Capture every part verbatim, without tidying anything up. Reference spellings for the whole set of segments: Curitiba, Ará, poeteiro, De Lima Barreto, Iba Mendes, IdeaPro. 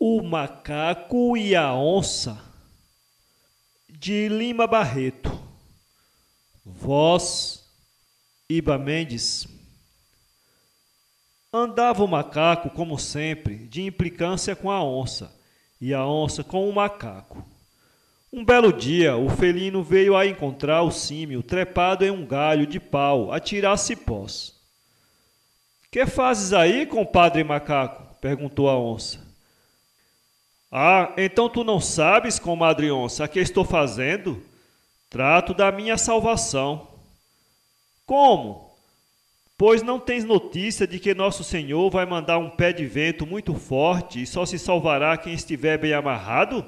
O macaco e a onça, de Lima Barreto. Voz, Iba Mendes. Andava o macaco, como sempre, de implicância com a onça, e a onça com o macaco. Um belo dia, o felino veio a encontrar o símio trepado em um galho de pau, a tirar cipós. — Que fazes aí, compadre macaco? — perguntou a onça. — Ah, então tu não sabes, comadre onça, a que estou fazendo? Trato da minha salvação. — Como? — Pois não tens notícia de que nosso Senhor vai mandar um pé de vento muito forte e só se salvará quem estiver bem amarrado?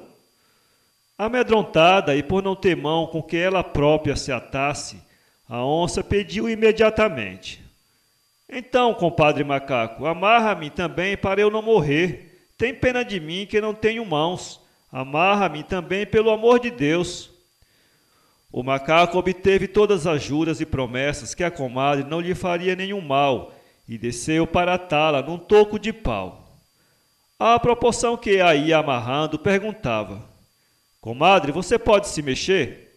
Amedrontada e por não ter mão com que ela própria se atasse, a onça pediu imediatamente. — Então, compadre macaco, amarra-me também para eu não morrer. Tem pena de mim que não tenho mãos. Amarra-me também, pelo amor de Deus. O macaco obteve todas as juras e promessas que a comadre não lhe faria nenhum mal e desceu para atá-la num toco de pau. À proporção que a ia amarrando, perguntava: comadre, você pode se mexer?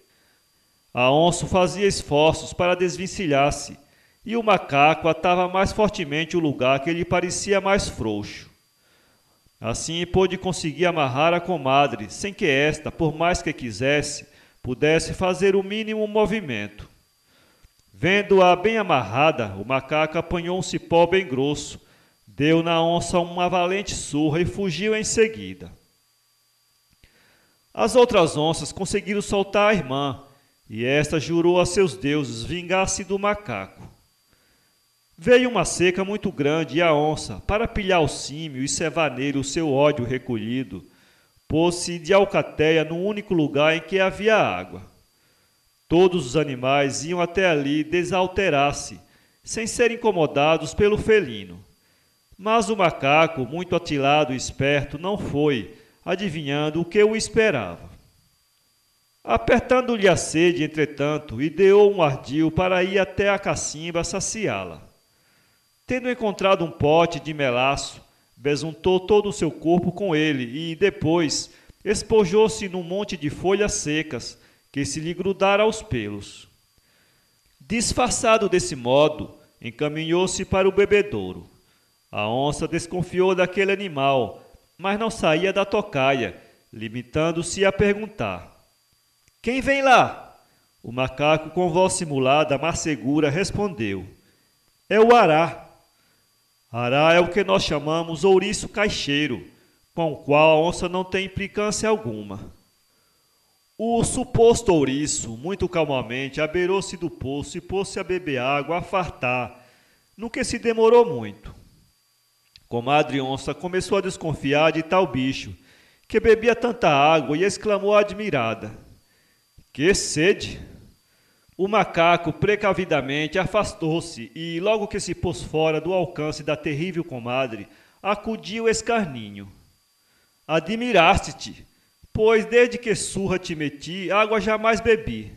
A onça fazia esforços para desvencilhar-se e o macaco atava mais fortemente o lugar que lhe parecia mais frouxo. Assim pôde conseguir amarrar a comadre, sem que esta, por mais que quisesse, pudesse fazer o mínimo movimento. Vendo-a bem amarrada, o macaco apanhou um cipó bem grosso, deu na onça uma valente surra e fugiu em seguida. As outras onças conseguiram soltar a irmã, e esta jurou a seus deuses vingar-se do macaco. Veio uma seca muito grande e a onça, para pilhar o símio e cevar nele o seu ódio recolhido, pôs-se de alcatéia no único lugar em que havia água. Todos os animais iam até ali desalterar-se, sem ser incomodados pelo felino. Mas o macaco, muito atilado e esperto, não foi, adivinhando o que o esperava. Apertando-lhe a sede, entretanto, ideou um ardil para ir até a cacimba saciá-la. Tendo encontrado um pote de melaço, besuntou todo o seu corpo com ele e, depois, espojou-se num monte de folhas secas que se lhe grudaram aos pelos. Disfarçado desse modo, encaminhou-se para o bebedouro. A onça desconfiou daquele animal, mas não saía da tocaia, limitando-se a perguntar: quem vem lá? O macaco, com voz simulada, mas segura, respondeu: é o Ará. Ará é o que nós chamamos ouriço caixeiro, com o qual a onça não tem implicância alguma. O suposto ouriço, muito calmamente, abeirou-se do poço e pôs-se a beber água, a fartar, no que se demorou muito. Comadre onça começou a desconfiar de tal bicho, que bebia tanta água, e exclamou admirada: que sede! O macaco precavidamente afastou-se e, logo que se pôs fora do alcance da terrível comadre, acudiu escarninho: admiraste-te, pois desde que surra te meti, água jamais bebi.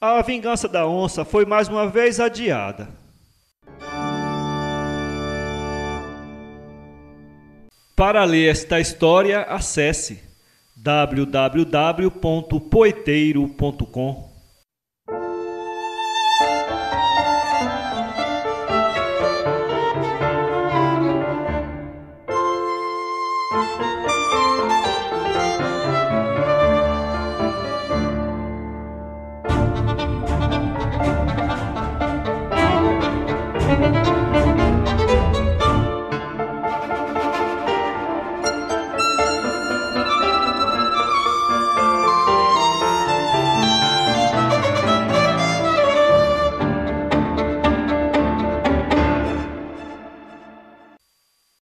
A vingança da onça foi mais uma vez adiada. Para ler esta história, acesse w w w ponto poeteiro ponto com.